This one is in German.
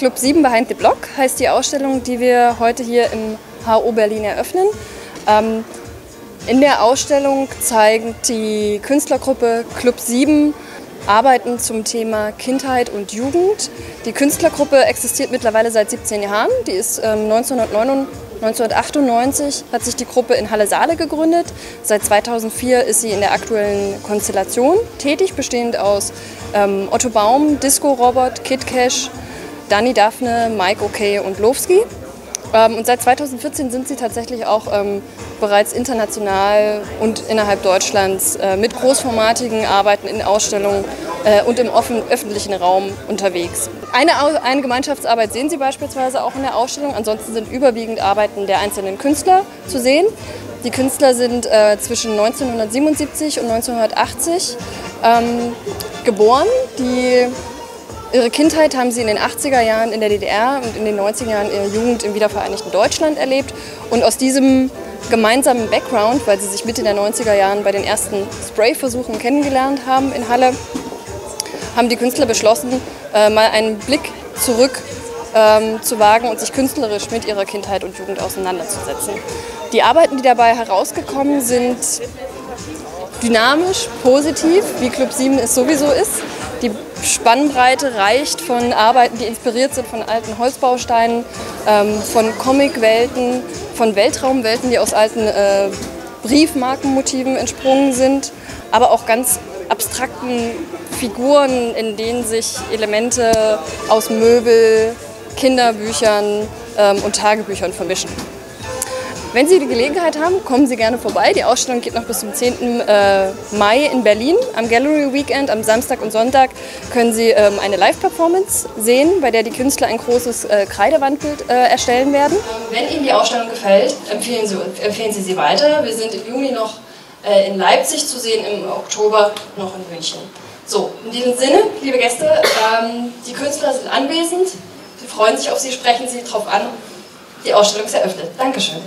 KLUB7 Behind the Block heißt die Ausstellung, die wir heute hier im HO Berlin eröffnen. In der Ausstellung zeigen die Künstlergruppe KLUB7 Arbeiten zum Thema Kindheit und Jugend. Die Künstlergruppe existiert mittlerweile seit 17 Jahren. Die ist 1998 hat sich die Gruppe in Halle Saale gegründet. Seit 2004 ist sie in der aktuellen Konstellation tätig, bestehend aus Otto Baum, Disco-Robot, Kid Cash, Dani Daphne, Mike O'Kay und Lowski. Und seit 2014 sind sie tatsächlich auch bereits international und innerhalb Deutschlands mit großformatigen Arbeiten in Ausstellungen und im öffentlichen Raum unterwegs. Eine Gemeinschaftsarbeit sehen Sie beispielsweise auch in der Ausstellung, ansonsten sind überwiegend Arbeiten der einzelnen Künstler zu sehen. Die Künstler sind zwischen 1977 und 1980 geboren. Ihre Kindheit haben sie in den 80er Jahren in der DDR und in den 90er Jahren ihre Jugend im wiedervereinigten Deutschland erlebt. Und aus diesem gemeinsamen Background, weil sie sich Mitte der 90er Jahren bei den ersten Spray-Versuchen kennengelernt haben in Halle, haben die Künstler beschlossen, mal einen Blick zurück zu wagen und sich künstlerisch mit ihrer Kindheit und Jugend auseinanderzusetzen. Die Arbeiten, die dabei herausgekommen sind, dynamisch, positiv, wie KLUB7 es sowieso ist. Die Spannbreite reicht von Arbeiten, die inspiriert sind von alten Holzbausteinen, von Comicwelten, von Weltraumwelten, die aus alten Briefmarkenmotiven entsprungen sind, aber auch ganz abstrakten Figuren, in denen sich Elemente aus Möbel, Kinderbüchern und Tagebüchern vermischen. Wenn Sie die Gelegenheit haben, kommen Sie gerne vorbei. Die Ausstellung geht noch bis zum 10. Mai in Berlin. Am Gallery Weekend, am Samstag und Sonntag, können Sie eine Live-Performance sehen, bei der die Künstler ein großes Kreidewandbild erstellen werden. Wenn Ihnen die Ausstellung gefällt, empfehlen Sie sie weiter. Wir sind im Juni noch in Leipzig zu sehen, im Oktober noch in München. So, in diesem Sinne, liebe Gäste, die Künstler sind anwesend. Sie freuen sich auf Sie, sprechen Sie drauf an. Die Ausstellung ist eröffnet. Dankeschön.